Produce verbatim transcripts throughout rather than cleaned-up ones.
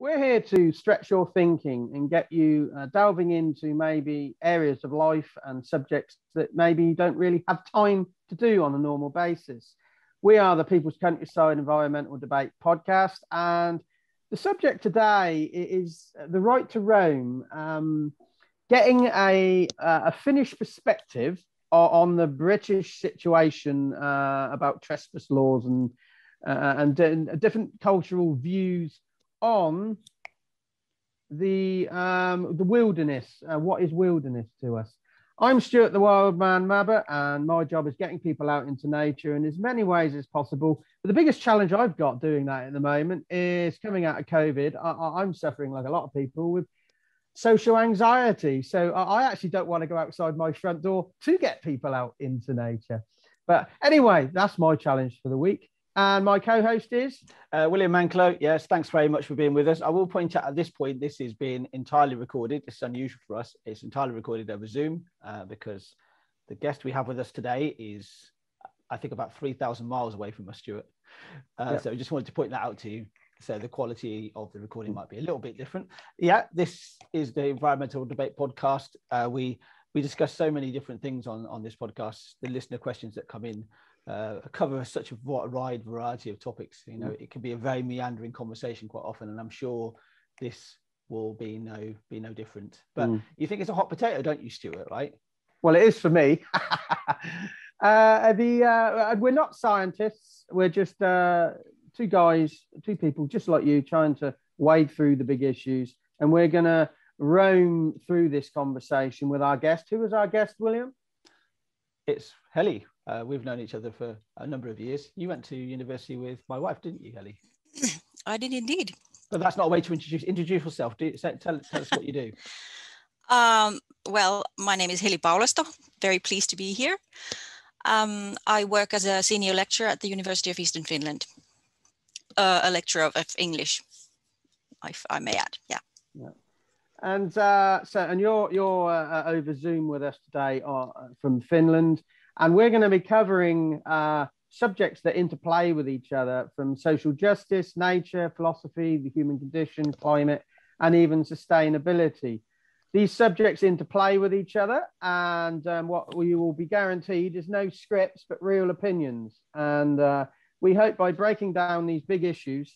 We're here to stretch your thinking and get you uh, delving into maybe areas of life and subjects that maybe you don't really have time to do on a normal basis. We are the People's Countryside Environmental Debate Podcast, and the subject today is the right to roam, um, getting a, a Finnish perspective on the British situation uh, about trespass laws and, uh, and, and different cultural views on the um the wilderness. Uh, what is wilderness to us? I'm Stuart the Wild Man Mabber, and my job is getting people out into nature in as many ways as possible, but the biggest challenge I've got doing that at the moment is coming out of COVID. I, I'm suffering, like a lot of people, with social anxiety, so I actually don't want to go outside my front door to get people out into nature. But anyway, that's my challenge for the week. And my co-host is? Uh, William Manklow. Yes, thanks very much for being with us. I will point out at this point, this is being entirely recorded. It's unusual for us. It's entirely recorded over Zoom uh, because the guest we have with us today is, I think, about three thousand miles away from us, Stuart. Uh, yep. So I just wanted to point that out to you. So the quality of the recording might be a little bit different. Yeah, this is the Environmental Debate Podcast. Uh, we, we discuss so many different things on, on this podcast, the listener questions that come in. Uh, cover such a wide variety of topics. You know, it can be a very meandering conversation quite often, and I'm sure this will be no be no different. But mm. you think it's a hot potato, don't you, Stuart? Right? Well, it is for me. uh, the uh, we're not scientists. We're just uh, two guys, two people, just like you, trying to wade through the big issues, and we're gonna roam through this conversation with our guest. Who is our guest, William? It's Heli. Uh, we've known each other for a number of years. You went to university with my wife, didn't you, Heli? I did indeed. But that's not a way to introduce introduce yourself. Do, tell, tell us what you do. Um, well, my name is Heli Paulasto. Very pleased to be here. Um, I work as a senior lecturer at the University of Eastern Finland. Uh, a lecturer of, of English, if I may add. Yeah. yeah. And uh, so, and you're you're uh, over Zoom with us today uh, from Finland. And we're going to be covering uh, subjects that interplay with each other, from social justice, nature, philosophy, the human condition, climate, and even sustainability. These subjects interplay with each other, and um, what we will be guaranteed is no scripts, but real opinions. And uh, we hope by breaking down these big issues,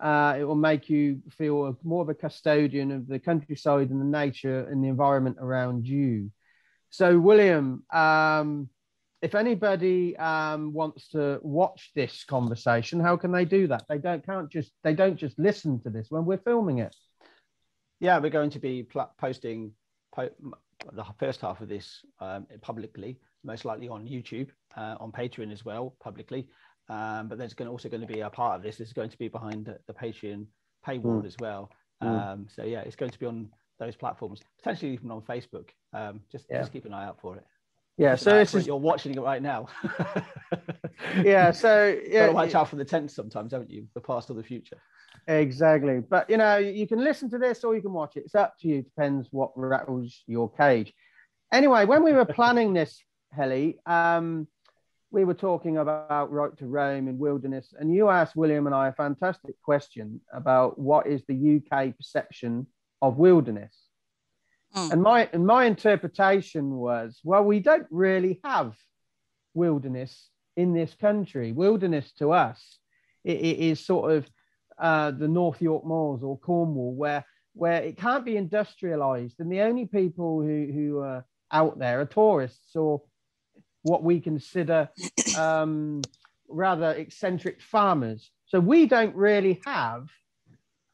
uh, it will make you feel more of a custodian of the countryside and the nature and the environment around you. So, William, um, if anybody um, wants to watch this conversation, how can they do that? They don't can't just they don't just listen to this when we're filming it. Yeah, we're going to be pl- posting po- the first half of this um, publicly, most likely on YouTube, uh, on Patreon as well, publicly. Um, but there's going to also going to be a part of this. This is going to be behind the, the Patreon paywall mm. as well. Um, mm. So yeah, it's going to be on those platforms, potentially even on Facebook. Um, just yeah. just keep an eye out for it. Yeah, so this is... You're watching it right now. yeah, so... yeah, watch out for the tense sometimes, haven't you? The past or the future. Exactly. But, you know, you can listen to this or you can watch it. It's up to you. Depends what rattles your cage. Anyway, when we were planning this, Heli, um, we were talking about right to roam and wilderness, and you asked William and I a fantastic question about what is the U K perception of wilderness. And my and my interpretation was, well, we don't really have wilderness in this country. Wilderness to us, it, it is sort of uh, the North York Moors or Cornwall, where where it can't be industrialised, and the only people who who are out there are tourists or what we consider um, rather eccentric farmers. So we don't really have,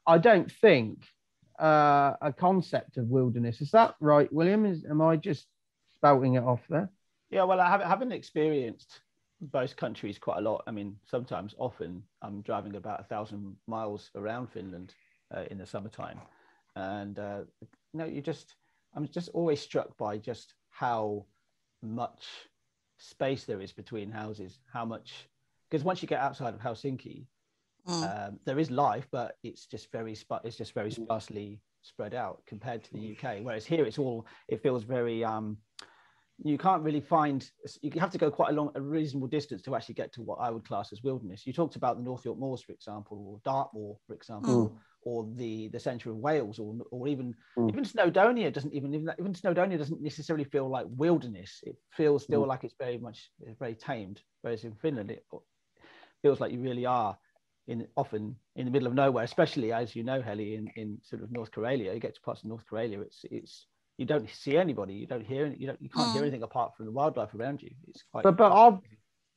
I don't think, Uh, a concept of wilderness. Is that right, William? Is, am I just spouting it off there? Yeah, well, I haven't, haven't experienced both countries quite a lot. I mean, sometimes, often, I'm driving about a thousand miles around Finland uh, in the summertime, and uh, you know, you just, I'm just always struck by just how much space there is between houses. How much, because once you get outside of Helsinki. Mm. Um, there is life, but it's just very sp- it's just very sparsely spread out compared to the U K. Whereas here, it's all it feels very. Um, you can't really find. You have to go quite a long, a reasonable distance to actually get to what I would class as wilderness. You talked about the North York Moors, for example, or Dartmoor, for example, mm. or the the centre of Wales, or or even mm. even Snowdonia doesn't even even, even Snowdonia doesn't necessarily feel like wilderness. It feels still mm. like it's very much very tamed. Whereas in Finland, it feels like you really are in often in the middle of nowhere. Especially as you know, Heli, in, in sort of North Karelia, you get to parts of North Karelia, it's it's you don't see anybody, you don't hear, you don't you can't mm. hear anything apart from the wildlife around you. It's quite. But but ob-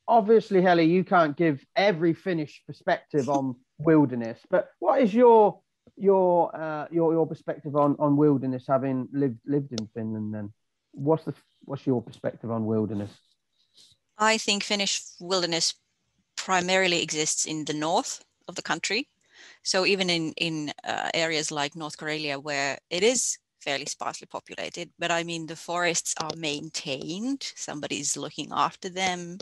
obviously, Heli, you can't give every Finnish perspective on wilderness, but what is your your uh your, your perspective on on wilderness, having lived lived in Finland? Then what's the what's your perspective on wilderness? I think Finnish wilderness primarily exists in the north of the country, so even in in uh, areas like North Karelia, where it is fairly sparsely populated, but I mean the forests are maintained, somebody's looking after them,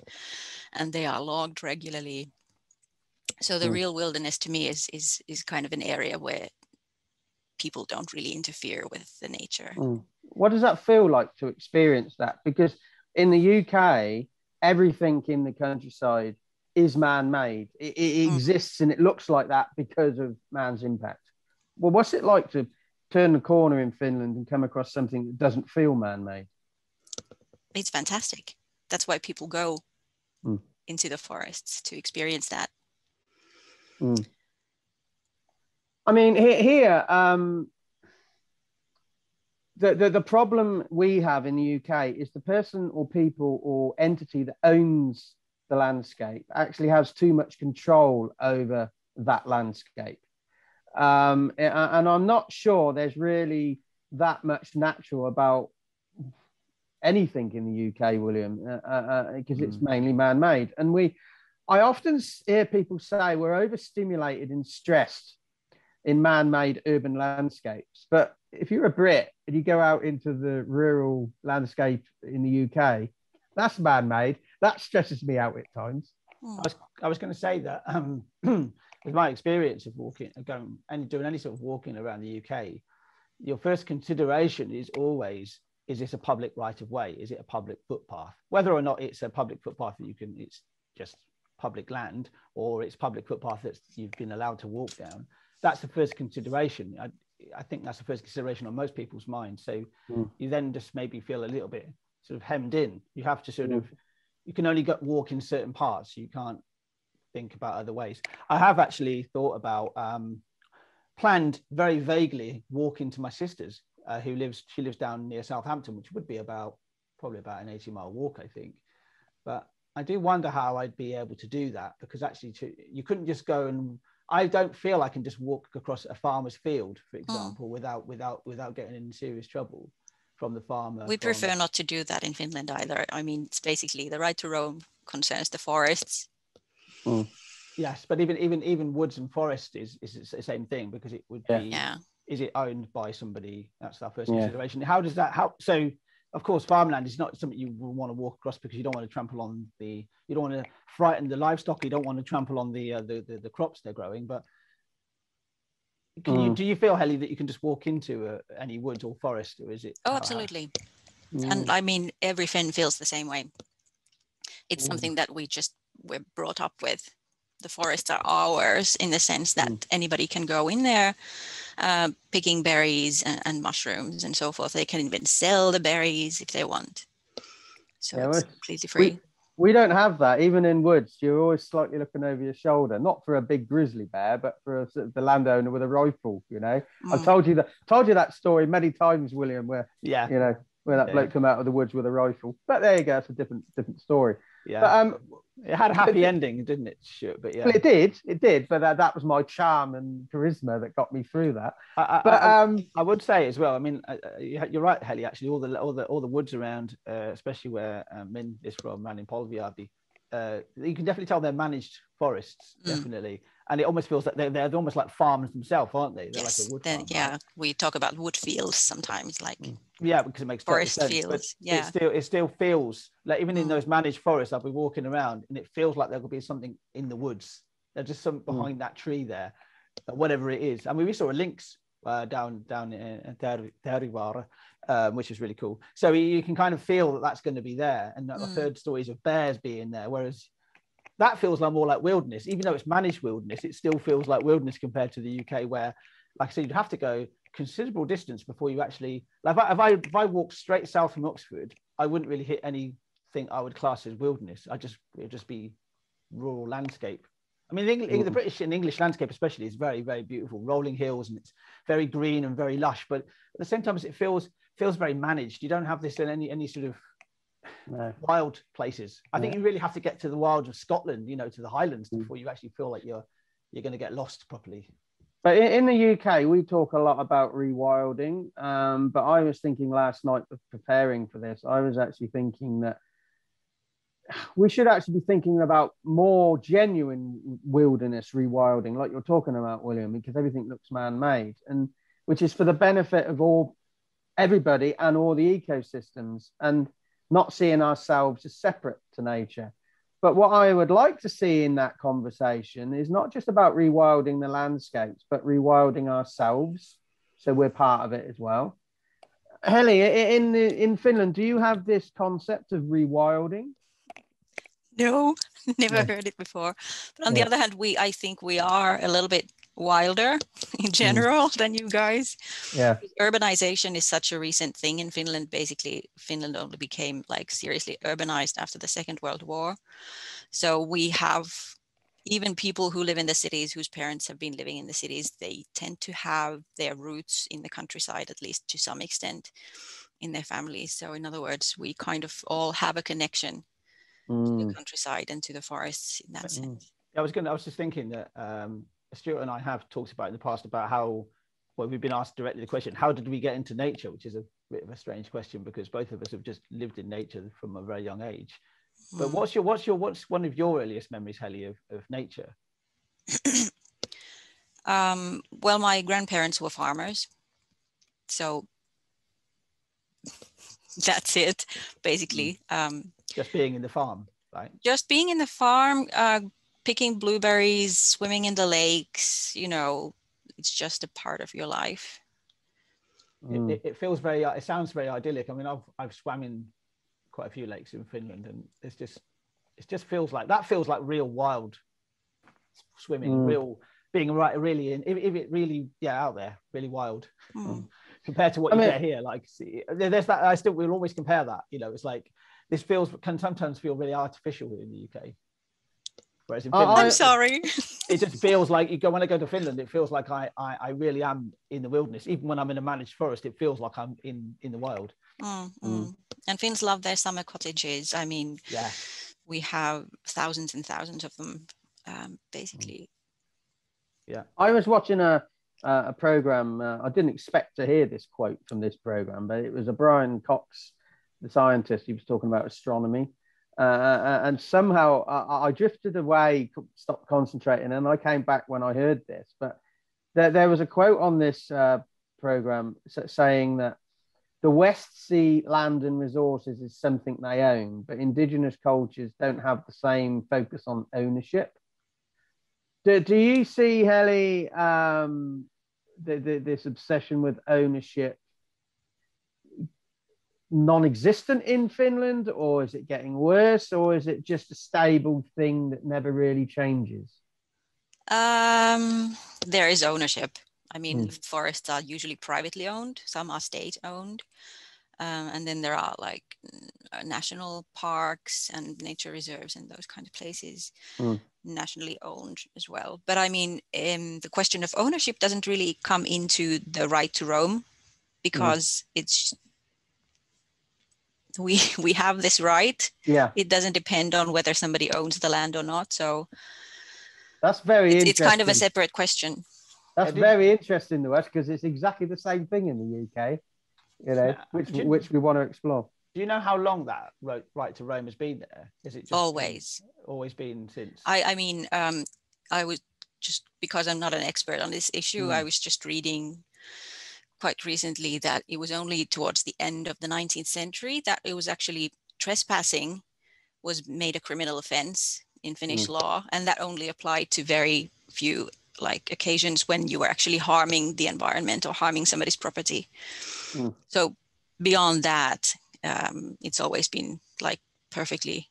and they are logged regularly. So the real wilderness to me is is is kind of an area where people don't really interfere with the nature. Mm. What does that feel like to experience that? Because in the U K, everything in the countryside is man-made. It, it mm. exists and it looks like that because of man's impact. Well, what's it like to turn the corner in Finland and come across something that doesn't feel man-made? It's fantastic. That's why people go mm. into the forests, to experience that. Mm. I mean, here, here um, the, the, the problem we have in the U K is the person or people or entity that owns the landscape actually has too much control over that landscape. Um, and, and I'm not sure there's really that much natural about anything in the U K, William, because uh, uh, uh, mm. it's mainly man-made. And we... I often hear people say we're overstimulated and stressed in man-made urban landscapes. But if you're a Brit and you go out into the rural landscape in the U K, that's man-made. That stresses me out at times. I was, I was going to say that um, with my experience of walking, going and doing any sort of walking around the U K, your first consideration is always, is this a public right of way? Is it a public footpath? Whether or not it's a public footpath that you can, it's just public land, or it's public footpath that you've been allowed to walk down. That's the first consideration. I, I think that's the first consideration on most people's minds. So mm. you then just maybe feel a little bit sort of hemmed in. You have to sort mm. of, you can only go, walk in certain parts. You can't think about other ways. I have actually thought about, um, planned very vaguely walking to my sister's, uh, who lives, she lives down near Southampton, which would be about, probably about an eighty mile walk, I think. But I do wonder how I'd be able to do that, because actually to, you couldn't just go and, I don't feel I can just walk across a farmer's field, for example, mm. without without without getting in serious trouble from the farmer. We from, prefer not to do that in Finland either. I mean, it's basically the right to roam concerns the forests. Mm. Yes, but even even even woods and forest is is the same thing, because it would yeah. be, yeah. is it owned by somebody? That's our first yeah. consideration. How does that, how, so... Of course, farmland is not something you will want to walk across, because you don't want to trample on the, you don't want to frighten the livestock, you don't want to trample on the uh, the, the the crops they're growing. But can mm. you, do you feel, Heli, that you can just walk into uh, any woods or forest, or is it? Oh, absolutely. Mm. And I mean, every Finn feels the same way. It's mm. something that we just we're brought up with. The forests are ours in the sense that mm. anybody can go in there uh, picking berries and, and mushrooms and so forth. They can even sell the berries if they want. So yeah, it's completely free. We, we don't have that. Even in woods, you're always slightly looking over your shoulder, not for a big grizzly bear, but for a, the landowner with a rifle, you know. Mm. I've told you that told you that story many times, William, where yeah. you know, where that yeah. bloke come out of the woods with a rifle. But there you go, it's a different different story. Yeah. But, um, it had a happy ending, didn't it? Sure, but yeah, well, it did, it did. But that, that was my charm and charisma that got me through that. I, I, but I, um, I would say as well. I mean, I, I, you're right, Heli. Actually, all the all the all the woods around, uh, especially where uh, Min is from, around in Polviardi, uh, you can definitely tell they're managed forests, definitely. Mm. And it almost feels like they're they're almost like farms themselves, aren't they? They're yes, like a wood farm, yeah. Right? We talk about wood fields sometimes, like yeah, because it makes forest sense, fields. Yeah, it still it still feels like even mm. in those managed forests, I'll be walking around and it feels like there could be something in the woods. There's just something behind mm. that tree there, whatever it is. I mean, we saw a lynx uh, down down in Terrivarra, um, which is really cool. So you can kind of feel that that's going to be there, and I've mm. heard stories of bears being there, whereas that feels like more like wilderness, even though it's managed wilderness. It still feels like wilderness compared to the U K, where, like I said, you'd have to go considerable distance before you actually. Like if I if I, if I walked straight south from Oxford, I wouldn't really hit anything I would class as wilderness. I just it'd just be rural landscape. I mean, the, the British and English landscape especially is very, very beautiful, rolling hills, and it's very green and very lush. But at the same time, it feels feels very managed. You don't have this in any any sort of no. wild places. I yeah. think you really have to get to the wilds of Scotland, you know, to the Highlands mm. before you actually feel like you're you're going to get lost properly. But in the U K, we talk a lot about rewilding. Um, but I was thinking last night of preparing for this, I was actually thinking that we should actually be thinking about more genuine wilderness rewilding, like you're talking about, William, because everything looks man-made, and which is for the benefit of all, everybody, and all the ecosystems, and not seeing ourselves as separate to nature. But what I would like to see in that conversation is not just about rewilding the landscapes, but rewilding ourselves, so we're part of it as well. Heli, in the, in Finland, do you have this concept of rewilding? No, never yeah. heard it before. But on yeah. the other hand, we I think we are a little bit wilder in general mm. than you guys. Yeah. Urbanization is such a recent thing in Finland. Basically, Finland only became like seriously urbanized after the Second World War. So we have even people who live in the cities, whose parents have been living in the cities, they tend to have their roots in the countryside, at least to some extent, in their families. So in other words, we kind of all have a connection Mm. to the countryside and to the forests in that sense. I was going to, I was just thinking that um, Stuart and I have talked about in the past about how, well, we've been asked directly the question, how did we get into nature, which is a bit of a strange question because both of us have just lived in nature from a very young age. Mm. But what's your, what's your, what's one of your earliest memories, Heli, of, of nature? um, well, my grandparents were farmers. So that's it, basically. Um, Just being in the farm, right? Just being in the farm, uh, picking blueberries, swimming in the lakes, you know, it's just a part of your life. Mm. It, it feels very, it sounds very idyllic. I mean, I've, I've swam in quite a few lakes in Finland, and it's just, it just feels like, that feels like real wild swimming, mm. real, being right, really, in, if, if it really, yeah, out there, really wild. Mm. Compared to what I you mean, get here, like, see, there's that, I still, we'll always compare that, you know, it's like, this feels can sometimes feel really artificial in the U K. Whereas in Finland, I'm sorry. It just feels like you go when I go to Finland, it feels like I, I I really am in the wilderness. Even when I'm in a managed forest, it feels like I'm in in the wild. Mm, mm. And Finns love their summer cottages. I mean, yeah, we have thousands and thousands of them, um, basically. Yeah, I was watching a uh, a program. Uh, I didn't expect to hear this quote from this program, but it was a Brian Cox, the scientist. He was talking about astronomy, uh, and somehow I, I drifted away, stopped concentrating, and I came back when I heard this. But there, there was a quote on this uh, program saying that the West see land and resources is something they own, but indigenous cultures don't have the same focus on ownership. Do, do you see, Heli, um, the, the, this obsession with ownership non-existent in Finland, or is it getting worse, or is it just a stable thing that never really changes? Um, there is ownership. I mean, mm. forests are usually privately owned, some are state owned, um, and then there are like national parks and nature reserves and those kind of places mm. nationally owned as well. But I mean, um, the question of ownership doesn't really come into the right to roam, because mm. it's we we have this right. Yeah, it doesn't depend on whether somebody owns the land or not, so that's very it's, interesting. It's kind of a separate question. That's very interesting to us, because it's exactly the same thing in the U K, you know, yeah. which you, which we want to explore. Do you know how long that right to roam has been there? Is it just always always been since? I I mean um I was just, because I'm not an expert on this issue, mm. I was just reading quite recently that it was only towards the end of the nineteenth century that it was actually trespassing was made a criminal offense in Finnish mm. law, and that only applied to very few like occasions when you were actually harming the environment or harming somebody's property. Mm. So beyond that, um, it's always been like perfectly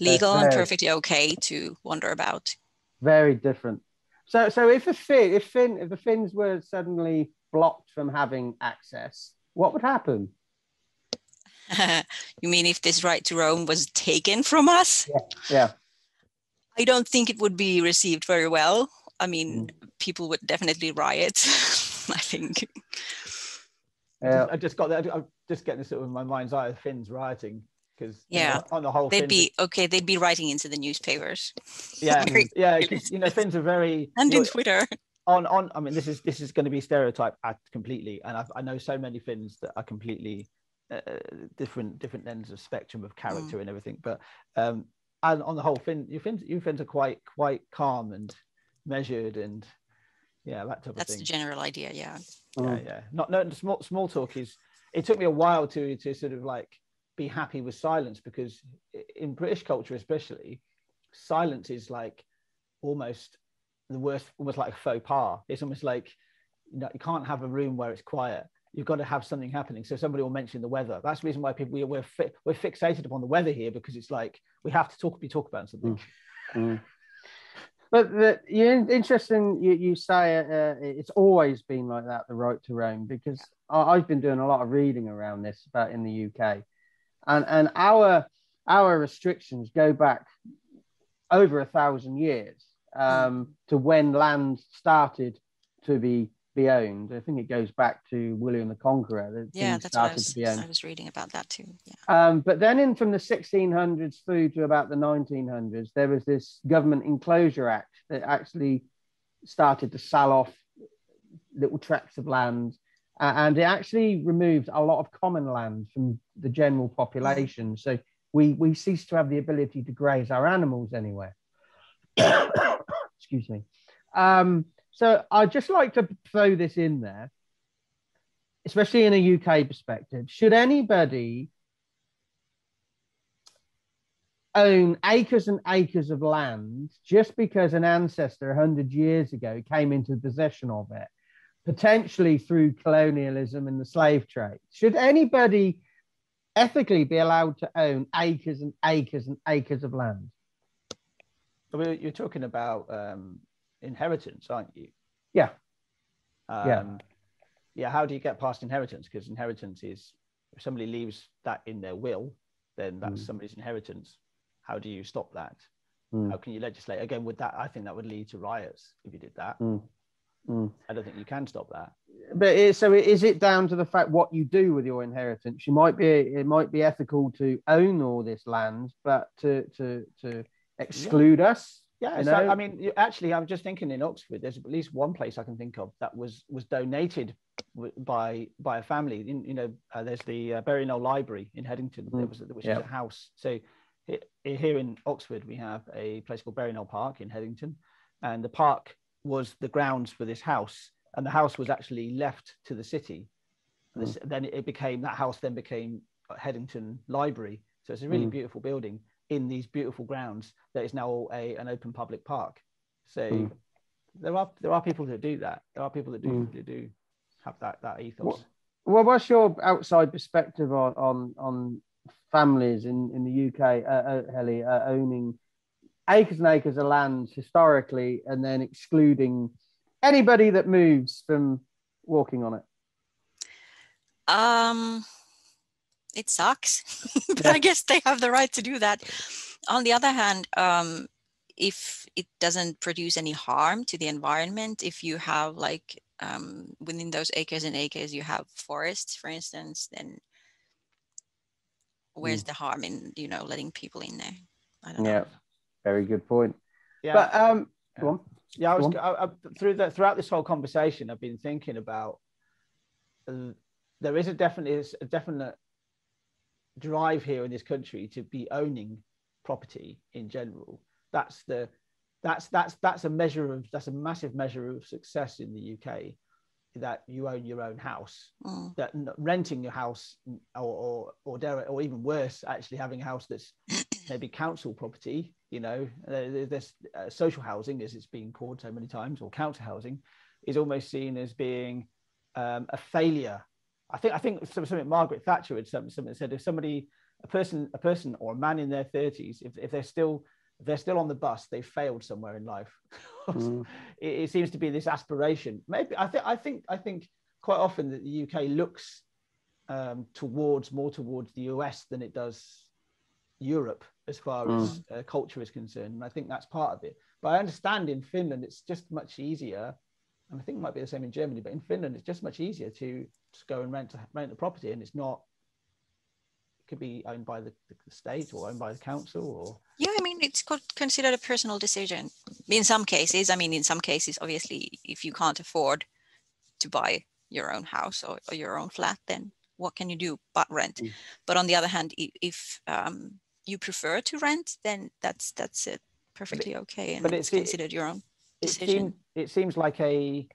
legal very, and perfectly okay to wander about. Very different. So, so if the fin, if fin, if the Finns were suddenly blocked from having access, what would happen? You mean if this right to roam was taken from us? Yeah. yeah. I don't think it would be received very well. I mean, mm. people would definitely riot. I think. Uh, I just got that. I'm just getting this sort of in my mind's eye of Finns rioting, because yeah, you know, on the whole, they'd Finns be are, okay. They'd be writing into the newspapers. Yeah, yeah. Because you know, Finns are very and in Twitter. On on. I mean, this is this is going to be stereotyped completely, and I've, I know so many Finns that are completely uh, different different ends of spectrum of character mm. and everything. But um, and on the whole, Finn, you Finns, you Finns are quite quite calm and measured and. Yeah, that type That's of thing. That's the general idea, yeah. Mm. Yeah, yeah. Not, no, small, small talk is, it took me a while to to sort of like be happy with silence, because in British culture especially, silence is like almost the worst, almost like a faux pas. It's almost like, you know, you can't have a room where it's quiet. You've got to have something happening. So somebody will mention the weather. That's the reason why people, we, we're, fi we're fixated upon the weather here, because it's like, we have to talk, we talk about something. Mm. Mm. But the, you're interesting, you, you say uh, it's always been like that, the right to roam, because I, I've been doing a lot of reading around this about in the U K. And, and our, our restrictions go back over a thousand years um, to when land started to be, be owned. I think it goes back to William the Conqueror. That yeah, that's started what I, was, to be owned. I was reading about that too. Yeah. Um, but then in from the sixteen hundreds through to about the nineteen hundreds, there was this Government Enclosure Act that actually started to sell off little tracts of land. Uh, and it actually removed a lot of common land from the general population. Mm. So we, we ceased to have the ability to graze our animals anywhere. Excuse me. Um, So I'd just like to throw this in there, especially in a U K perspective. Should anybody own acres and acres of land just because an ancestor one hundred years ago came into possession of it, potentially through colonialism and the slave trade? Should anybody ethically be allowed to own acres and acres and acres of land? You're talking about... Um... inheritance, aren't you? Yeah. Um, yeah. Yeah. How do you get past inheritance? Because inheritance is, if somebody leaves that in their will, then that's mm. somebody's inheritance. How do you stop that? Mm. How can you legislate? Again, with that, I think that would lead to riots if you did that. Mm. Mm. I don't think you can stop that. But it, so is it down to the fact what you do with your inheritance? You might be, it might be ethical to own all this land, but to to to exclude yeah. us. Yeah, so, I mean, actually, I'm just thinking in Oxford, there's at least one place I can think of that was was donated by by a family. In, you know, uh, there's the uh, Bury Knowle Library in Headington, mm. there was, which yep. is a house. So it, here in Oxford, we have a place called Bury Knowle Park in Headington, and the park was the grounds for this house, and the house was actually left to the city. Mm. This, then it became, that house then became Headington Library. So it's a really mm. beautiful building in these beautiful grounds that is now a an open public park. So mm. there are there are people that do that. There are people that do mm. that do have that that ethos. Well, what's your outside perspective on on, on families in in the U K, uh, uh, Heli, uh, owning acres and acres of land historically, and then excluding anybody that moves from walking on it? Um. It sucks, but yeah. I guess they have the right to do that. On the other hand, um, if it doesn't produce any harm to the environment, if you have like um, within those acres and acres, you have forests, for instance, then where's mm. the harm in, you know, letting people in there? I don't yeah. know. Yeah, very good point. Yeah, but um, yeah. Go on. Yeah, I was I, I, through that throughout this whole conversation, I've been thinking about uh, there is a definitely a definite. drive here in this country to be owning property in general. That's the that's that's that's a measure of that's a massive measure of success in the U K, that you own your own house. Mm. That renting your house, or or or, dare, or even worse, actually having a house that's maybe council property. You know, there's uh, social housing, as it's been called so many times, or council housing, is almost seen as being um, a failure. I think I think something Margaret Thatcher had something, something said, if somebody a person, a person or a man in their thirties, if, if they're still if they're still on the bus, they've failed somewhere in life. Mm. it, it seems to be this aspiration. Maybe I think I think I think quite often that the U K looks um, towards more towards the U S than it does Europe as far mm. as uh, culture is concerned, and I think that's part of it. But I understand in Finland it's just much easier, and I think it might be the same in Germany, but in Finland it's just much easier to just go and rent rent the property, and it's not, it could be owned by the, the state or owned by the council or yeah I mean it's considered a personal decision in some cases. I mean in some cases obviously if you can't afford to buy your own house or, or your own flat, then what can you do but rent? Mm. But on the other hand, if um, you prefer to rent, then that's that's it, perfectly but it, okay, and but it's considered it, your own decision. It seems, it seems like a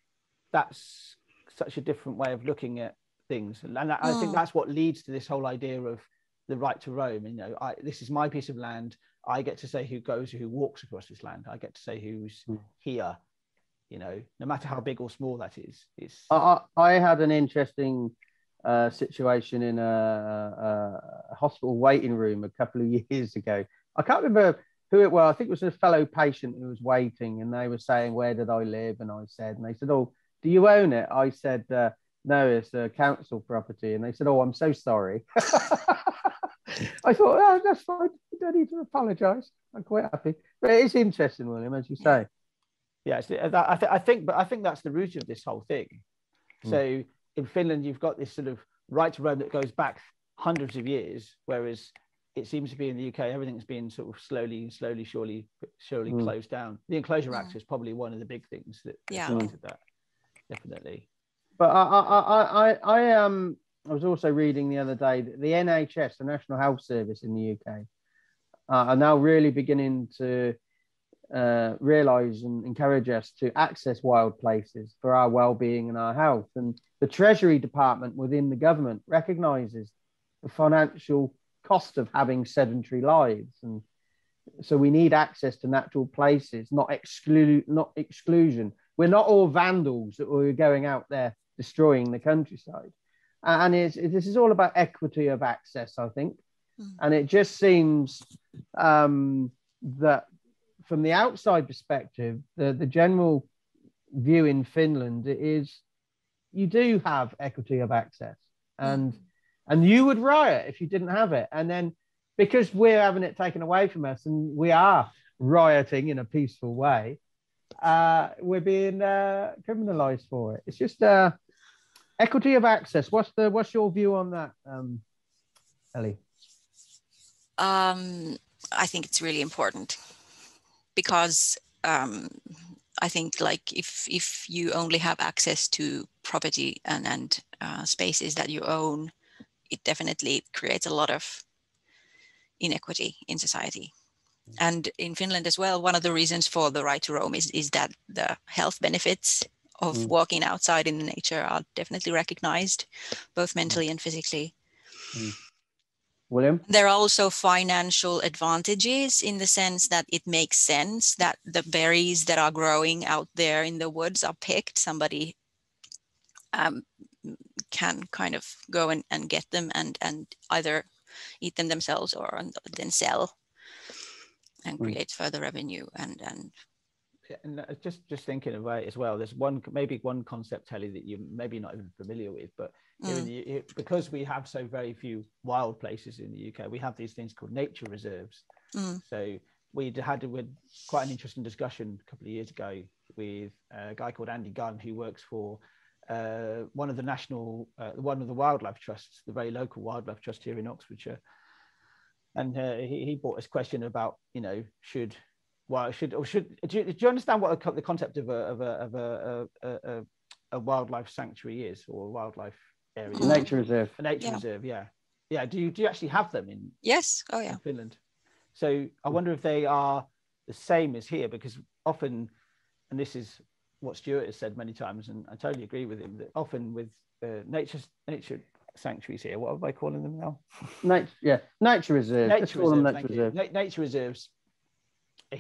that's such a different way of looking at things, and I, mm. I think that's what leads to this whole idea of the right to roam. You know, I, this is my piece of land. I get to say who goes, who walks across this land. I get to say who's mm. here. You know, no matter how big or small that is. It's. I, I had an interesting uh, situation in a, a hospital waiting room a couple of years ago. I can't remember who it was. I think it was a fellow patient who was waiting, and they were saying, where did I live? And I said, and they said, oh, do you own it? I said, uh, no, it's a council property. And they said, oh, I'm so sorry. I thought, oh, that's fine. You don't need to apologise. I'm quite happy. But it's interesting, William, as you say. Yeah, so that, I, th I think, but I think that's the root of this whole thing. Mm. So in Finland, you've got this sort of right to roam that goes back hundreds of years, whereas it seems to be in the U K, everything's been sort of slowly, slowly, surely, surely mm. closed down. The Enclosure Act mm. is probably one of the big things that yeah. started that, definitely. But I, I, I, I, um, I was also reading the other day that the N H S, the National Health Service in the U K, uh, are now really beginning to uh, realise and encourage us to access wild places for our well-being and our health. And the Treasury Department within the government recognises the financial cost of having sedentary lives, and so we need access to natural places, not exclude, not exclusion. We're not all vandals that we're going out there destroying the countryside. And it's, it, this is all about equity of access, I think. Mm. And it just seems um, that from the outside perspective, the, the general view in Finland is you do have equity of access, and mm. and you would riot if you didn't have it. And then because we're having it taken away from us and we are rioting in a peaceful way, uh, we're being uh, criminalised for it. It's just uh, equity of access. What's the what's your view on that, um, Ellie? Um, I think it's really important because um, I think like if if you only have access to property and, and uh, spaces that you own, it definitely creates a lot of inequity in society. And in Finland as well, one of the reasons for the right to roam is, is that the health benefits of mm. walking outside in nature are definitely recognized, both mentally and physically. Mm. William? There are also financial advantages in the sense that it makes sense that the berries that are growing out there in the woods are picked. Somebody um, can kind of go and, and get them and, and either eat them themselves or then sell and create mm. further revenue. And, and... Yeah, and just, just thinking about it as well, there's one, maybe one concept, Heli, that you maybe not even familiar with, but mm. in the, it, because we have so very few wild places in the U K, we have these things called nature reserves. Mm. So we had we had quite an interesting discussion a couple of years ago with a guy called Andy Gunn, who works for Uh, one of the national, uh, one of the wildlife trusts, the very local wildlife trust here in Oxfordshire, and uh, he, he brought this question about, you know, should, well, should or should do you, do you understand what the concept of a of a of a, a, a, a wildlife sanctuary is, or a wildlife area? A nature reserve. A nature yeah. reserve, yeah, yeah. Do you do you actually have them in? Yes. Oh yeah. In Finland. So I wonder if they are the same as here, because often, and this is what Stuart has said many times, and I totally agree with him, that often with uh, nature nature sanctuaries here, what am I calling them now? Nature, yeah, nature reserves. Nature, Let's reserve, call them nature, reserve. Na nature reserves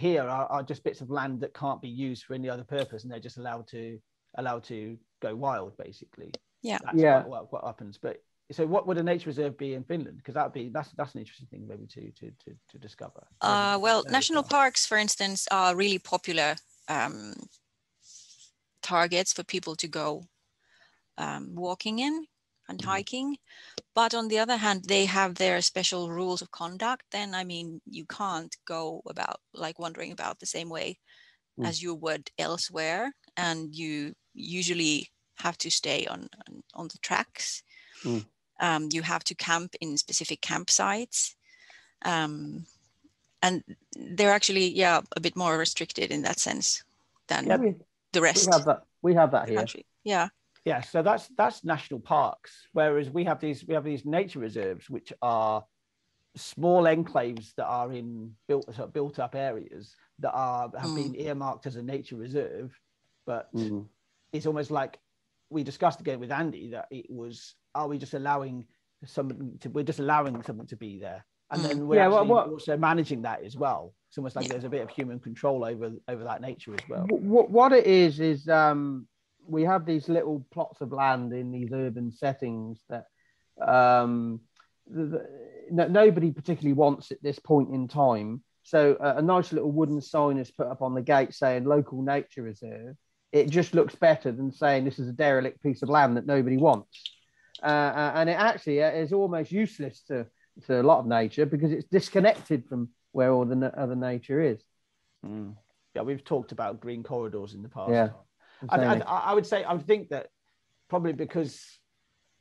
here are, are just bits of land that can't be used for any other purpose, and they're just allowed to allowed to go wild, basically. Yeah, that's yeah. What, what, what happens. But So what would a nature reserve be in Finland? Because that'd be that's that's an interesting thing maybe to to to, to discover. Uh, well, national parks, for instance, are really popular um, targets for people to go um, walking in and hiking. But on the other hand, they have their special rules of conduct. Then, I mean, you can't go about like wandering about the same way mm. as you would elsewhere, and you usually have to stay on on, on the tracks. Mm. Um, you have to camp in specific campsites, um, and they're actually, yeah, a bit more restricted in that sense than yeah, we, the rest. We have that. We have that here. Country. Yeah. Yeah. So that's that's national parks, whereas we have these we have these nature reserves, which are small enclaves that are in built sort of built up areas that are have mm. been earmarked as a nature reserve, but mm. it's almost like we discussed again with Andy that it was. Are we just allowing someone to, we're just allowing someone to be there. And then we're yeah, well, what, also managing that as well. It's almost like yeah. there's a bit of human control over, over that nature as well. What, what it is, is um, we have these little plots of land in these urban settings that um, the, the, nobody particularly wants at this point in time. So a, a nice little wooden sign is put up on the gate saying local nature reserve. It just looks better than saying this is a derelict piece of land that nobody wants. Uh, and it actually is almost useless to, to a lot of nature because it's disconnected from where all the other nature is. Mm. Yeah, we've talked about green corridors in the past. Yeah, and, and I would say, I would think that probably because,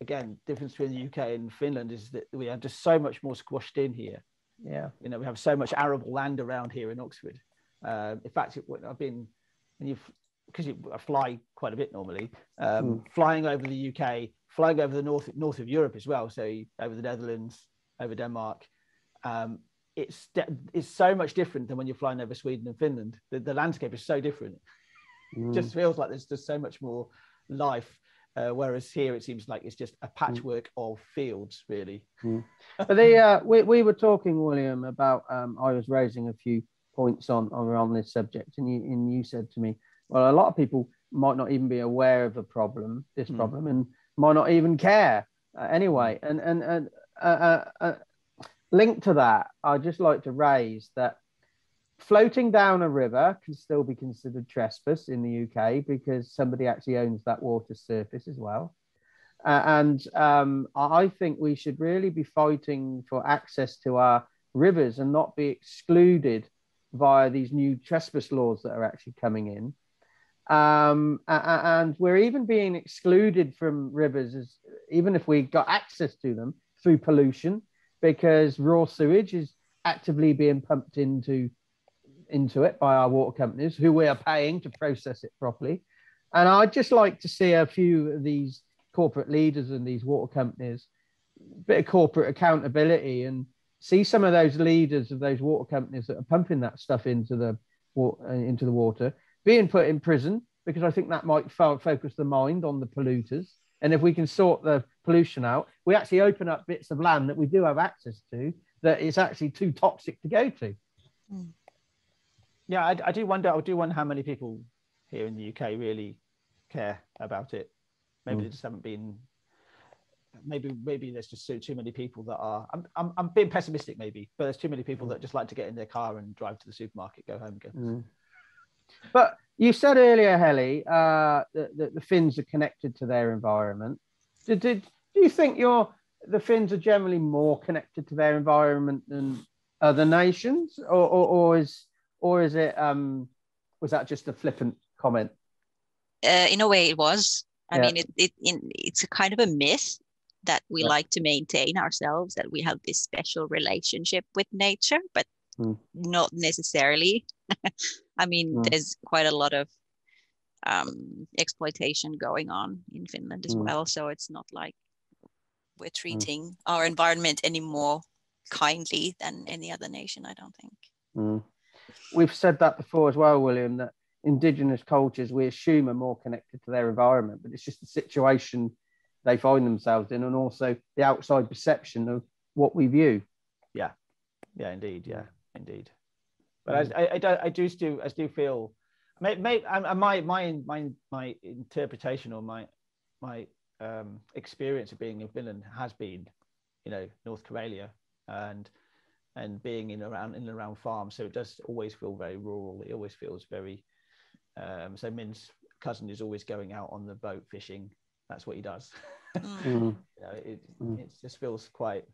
again, the difference between the U K and Finland is that we have just so much more squashed in here. Yeah. You know, we have so much arable land around here in Oxford. Uh, in fact, it, I've been, and you've, because you, I fly quite a bit normally, um, mm. flying over the U K, flying over the north north of Europe as well, so over the Netherlands, over Denmark, um, it's it's so much different than when you're flying over Sweden and Finland. The, the landscape is so different. Mm. It just feels like there's just so much more life, uh, whereas here it seems like it's just a patchwork mm. of fields, really. Mm. But the, uh, we we were talking, William, about um, I was raising a few points on on this subject, and you and you said to me, well, a lot of people might not even be aware of the problem, this mm. problem, and might not even care uh, anyway. And and, and uh, uh, uh, linked to that, I'd just like to raise that floating down a river can still be considered trespass in the U K because somebody actually owns that water surface as well. Uh, and um, I think we should really be fighting for access to our rivers and not be excluded via these new trespass laws that are actually coming in. Um, and we're even being excluded from rivers, as, even if we got access to them, through pollution, because raw sewage is actively being pumped into, into it by our water companies, who we are paying to process it properly. And I'd just like to see a few of these corporate leaders and these water companies, a bit of corporate accountability, and see some of those leaders of those water companies that are pumping that stuff into the, into the water, being put in prison, because I think that might fo focus the mind on the polluters. And if we can sort the pollution out, we actually open up bits of land that we do have access to that is actually too toxic to go to. Yeah, I, I do wonder, I do wonder how many people here in the U K really care about it. Maybe mm. they just haven't been, maybe maybe there's just so too many people that are, I'm, I'm, I'm being pessimistic maybe, but there's too many people that just like to get in their car and drive to the supermarket, go home again. Mm. But you said earlier, Heli, uh, that, that the Finns are connected to their environment. Did, did, do you think you're, the Finns are generally more connected to their environment than other nations, or, or, or is or is it um, was that just a flippant comment? Uh, in a way, it was. I yeah. mean, it, it in, it's a kind of a myth that we yeah. like to maintain ourselves, that we have this special relationship with nature, but mm. not necessarily. I mean, mm. there's quite a lot of um, exploitation going on in Finland as mm. well. So it's not like we're treating mm. our environment any more kindly than any other nation, I don't think. Mm. We've said that before as well, William, that indigenous cultures, we assume, are more connected to their environment, but it's just the situation they find themselves in and also the outside perception of what we view. Yeah, yeah, indeed, yeah, indeed. But I, I, I do still, I do feel, my my my my my interpretation or my my um, experience of being in Finland has been, you know, North Karelia and and being in around in and around farms. So it does always feel very rural. It always feels very. Um, so Min's cousin is always going out on the boat fishing. That's what he does. Mm. you know, it, it just feels quite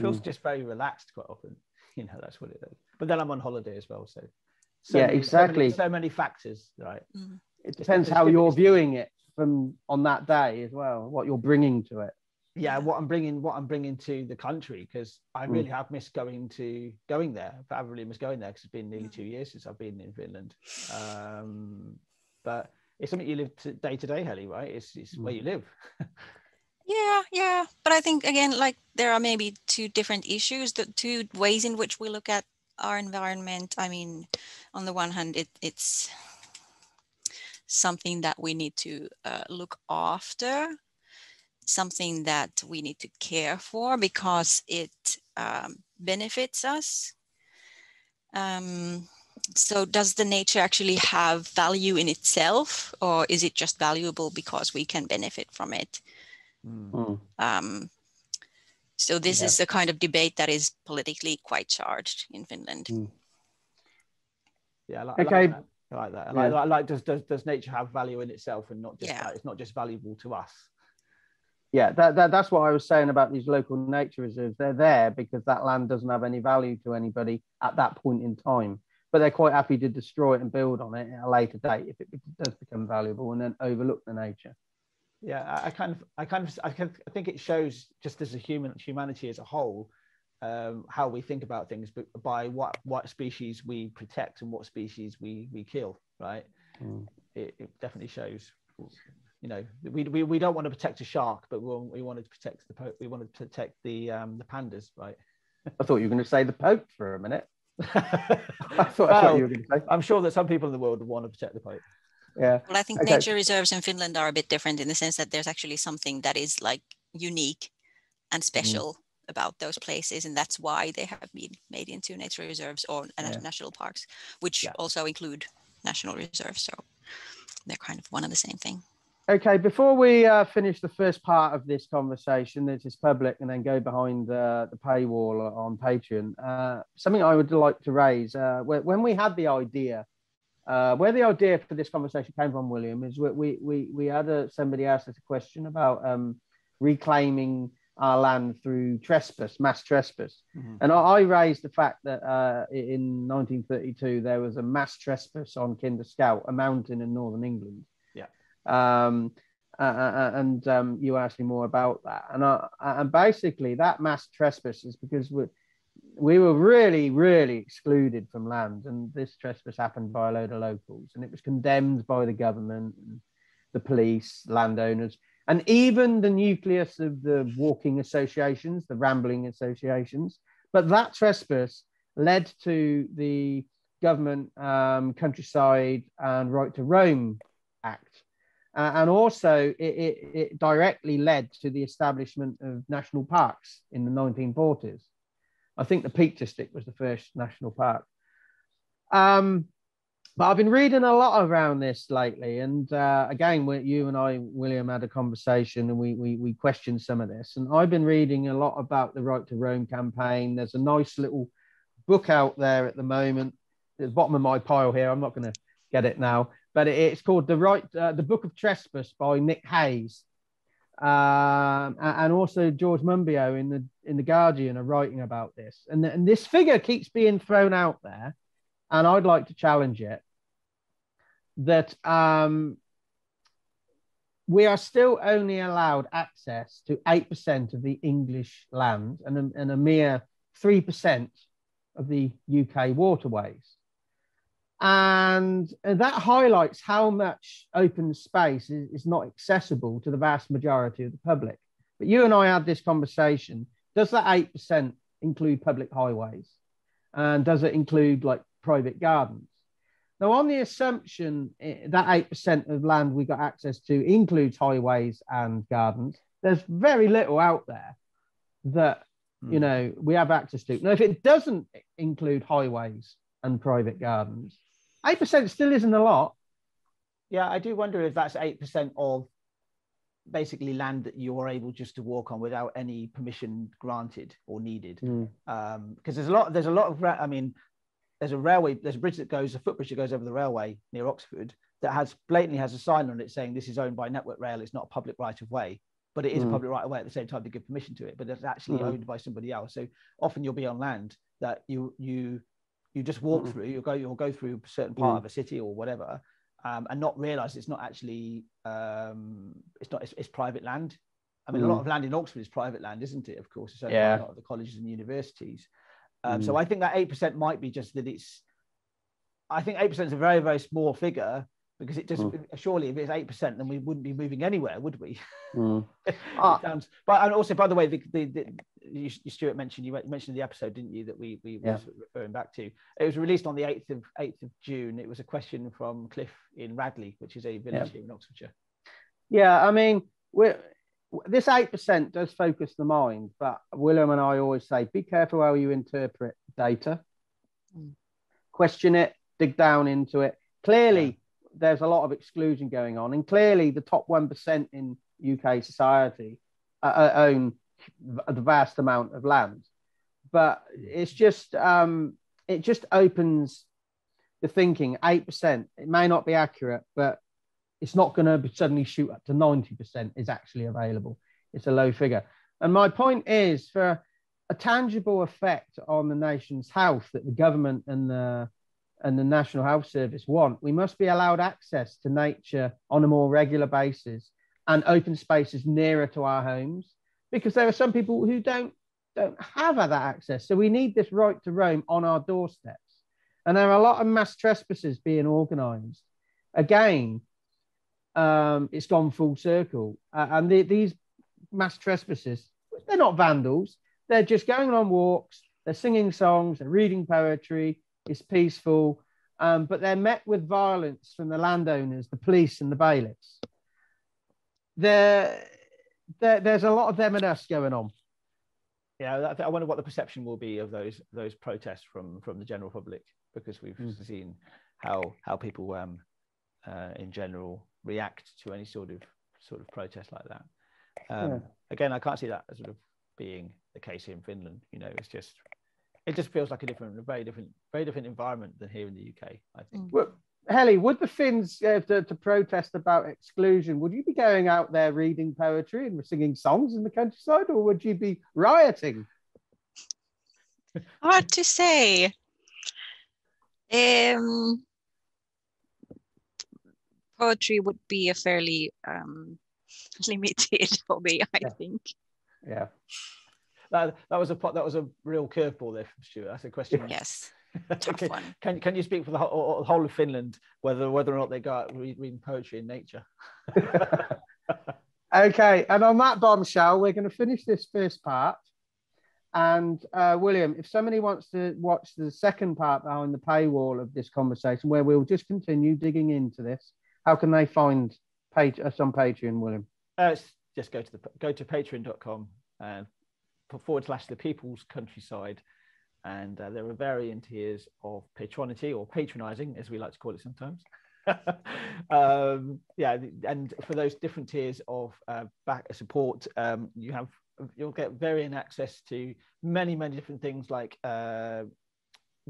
feels mm. just very relaxed quite often. You know, that's what it is. But then I'm on holiday as well, so. So yeah, many, exactly. So many, so many factors, right? Mm. It depends how you're viewing it from on that day as well. What you're bringing to it. Yeah, what I'm bringing, what I'm bringing to the country, because I really mm. have missed going to going there. But I've really missed going there because it's been nearly two years since I've been in Finland. Um, but it's something you live to, day to day, Heli, right? It's it's mm. where you live. Yeah, yeah. But I think again, like there are maybe two different issues, the two ways in which we look at our environment. I mean, on the one hand, it, it's something that we need to uh, look after, something that we need to care for because it um, benefits us. Um, so does the nature actually have value in itself, or is it just valuable because we can benefit from it? Mm-hmm. Um, So this yeah. is the kind of debate that is politically quite charged in Finland. Mm. Yeah, I like, okay. I like that. I like that. I like, yeah. I like does, does does nature have value in itself, and not just yeah. it's not just valuable to us. Yeah, that, that that's what I was saying about these local nature reserves. They're there because that land doesn't have any value to anybody at that point in time, but they're quite happy to destroy it and build on it at a later date if it does become valuable, and then overlook the nature. Yeah, I kind of, I kind of, I think it shows just as a human, humanity as a whole, um, how we think about things, but by what what species we protect and what species we we kill, right? Mm. It, it definitely shows. You know, we we, we don't want to protect a shark, but we we wanted to protect the we wanted to protect the um, the pandas, right? I thought you were going to say the Pope for a minute. I thought, well, I thought you were going to say. I'm sure that some people in the world would want to protect the Pope. Yeah. Well, I think okay. nature reserves in Finland are a bit different in the sense that there's actually something that is like unique and special mm. about those places, and that's why they have been made into nature reserves or yeah. national parks, which yeah. also include national reserves. So they're kind of one and the same thing. Okay, before we uh, finish the first part of this conversation, that is public, and then go behind uh, the paywall on Patreon, uh, something I would like to raise uh, when we had the idea. Uh, where the idea for this conversation came from, William, is we we we, we had a, somebody asked us a question about um, reclaiming our land through trespass, mass trespass. Mm-hmm. And I, I raised the fact that uh, in nineteen thirty-two, there was a mass trespass on Kinder Scout, a mountain in northern England. Yeah. Um, uh, uh, and um, you asked me more about that. And, I, and basically, that mass trespass is because we're we were really, really excluded from land, and this trespass happened by a load of locals, and it was condemned by the government, and the police, landowners, and even the nucleus of the walking associations, the rambling associations. But that trespass led to the government um, Countryside and Right to Roam Act. Uh, and also it, it, it directly led to the establishment of national parks in the nineteen forties. I think the Peak District was the first national park. Um, but I've been reading a lot around this lately. And uh, again, you and I, William, had a conversation, and we, we, we questioned some of this. And I've been reading a lot about the Right to Roam campaign. There's a nice little book out there at the moment. At the bottom of my pile here, I'm not going to get it now. But it, it's called The Right, uh, The Book of Trespass by Nick Hayes. Um, and also George Monbiot in the in the Guardian are writing about this, and, th and this figure keeps being thrown out there, and I'd like to challenge it that um, we are still only allowed access to eight percent of the English land, and a, and a mere three percent of the U K waterways. And that highlights how much open space is, is not accessible to the vast majority of the public. But you and I had this conversation. Does that eight percent include public highways? And does it include like private gardens? Now, on the assumption that eight percent of land we got access to includes highways and gardens, there's very little out there that, mm. you know, we have access to. Now, if it doesn't include highways and private gardens, eight percent still isn't a lot. Yeah, I do wonder if that's eight percent of basically land that you're able just to walk on without any permission granted or needed. Mm. Um, because there's a lot, there's a lot of, I mean, there's a railway, there's a bridge that goes, a footbridge that goes over the railway near Oxford that has blatantly has a sign on it saying this is owned by Network Rail, it's not a public right of way, but it is mm. a public right of way at the same time to give permission to it, but it's actually mm. owned by somebody else. So often you'll be on land that you you you just walk mm. through, you'll go you'll go through a certain part mm. of a city or whatever, um, and not realize it's not actually um, it's not it's, it's private land. I mean, mm. a lot of land in Oxford is private land, isn't it? Of course, so yeah. a lot of the colleges and universities. Um, mm. So I think that eight percent might be just that it's, I think eight percent is a very, very small figure, because it just, mm. surely if it's eight percent, then we wouldn't be moving anywhere, would we? Mm. ah. sounds, but and also, by the way, the, the, the, you, Stuart mentioned, you mentioned the episode, didn't you, that we, we yeah. were referring back to. It was released on the eighth of June. It was a question from Cliff in Radley, which is a village yeah. here in Oxfordshire. Yeah, I mean, we're... This eight percent does focus the mind, but Willem and I always say, be careful how you interpret data. Mm. Question it, dig down into it. Clearly, yeah. there's a lot of exclusion going on, and clearly the top one percent in U K society uh, own the vast amount of land. But it's just, um, it just opens the thinking, eight percent. It may not be accurate, but it's not going to suddenly shoot up to ninety percent is actually available. It's a low figure. And my point is, for a tangible effect on the nation's health that the government and the, and the National Health Service want, we must be allowed access to nature on a more regular basis and open spaces nearer to our homes, because there are some people who don't, don't have that access. So we need this right to roam on our doorsteps. And there are a lot of mass trespasses being organised. Again, Um, it's gone full circle. Uh, and the, these mass trespassers, they're not vandals. They're just going on walks. They're singing songs. They're reading poetry. It's peaceful. Um, but they're met with violence from the landowners, the police and the bailiffs. There, there, there's a lot of them and us going on. Yeah, I wonder what the perception will be of those those protests from, from the general public, because we've mm. seen how, how people um, uh, in general react to any sort of sort of protest like that. Um, yeah. Again, I can't see that as sort of being the case here in Finland. You know, it's just it just feels like a different, a very different, very different environment than here in the U K, I think. Well, Heli, would the Finns uh, to, to protest about exclusion? Would you be going out there reading poetry and singing songs in the countryside, or would you be rioting? Hard to say. Um. Poetry would be a fairly um, limited hobby, I yeah. think. Yeah, that that was a that was a real curveball there from Stuart. That's a question. Yes, tough okay. one. Can can you speak for the whole, whole of Finland whether whether or not they go out reading poetry in nature? Okay, and on that bombshell, we're going to finish this first part. And uh, William, if somebody wants to watch the second part behind the paywall of this conversation, where we'll just continue digging into this. How can they find page, us on Patreon, William? Uh, just go to the go to patreon dot com and forward slash the People's Countryside, and uh, there are varying tiers of patronity, or patronising, as we like to call it sometimes. um, yeah, and for those different tiers of uh, back support, um, you have you'll get varying access to many many different things, like uh,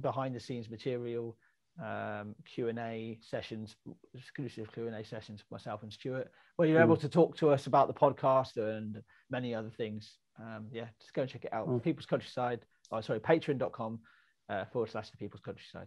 behind the scenes material. Um, Q and A sessions, exclusive Q and A sessions for myself and Stuart, where you're mm. able to talk to us about the podcast and many other things. Um, yeah, just go and check it out. Mm. People's Countryside, oh sorry, patreon dot com uh, forward slash the People's Countryside.